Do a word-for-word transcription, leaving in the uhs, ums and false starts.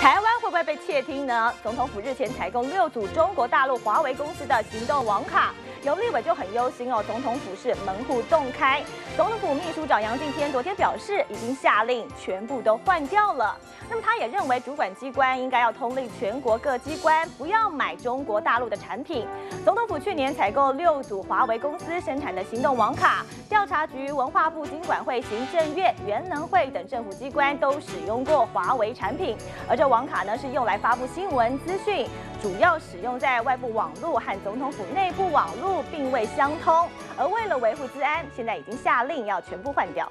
台湾会不会被窃听呢？总统府日前采购六组中国大陆华为公司的行动网卡，有立委就很忧心哦。总统府是门户洞开，总统府秘书长杨敬天昨天表示，已经下令全部都换掉了。那么他也认为，主管机关应该要通令全国各机关不要买中国大陆的产品。总统府去年采购六组华为公司生产的行动网卡，调查局、文化部、经管会、行政院、原能会等政府机关都使用过华为产品，而这。 网卡呢是用来发布新闻资讯，主要使用在外部网络和总统府内部网络并未相通，而为了维护治安，现在已经下令要全部换掉。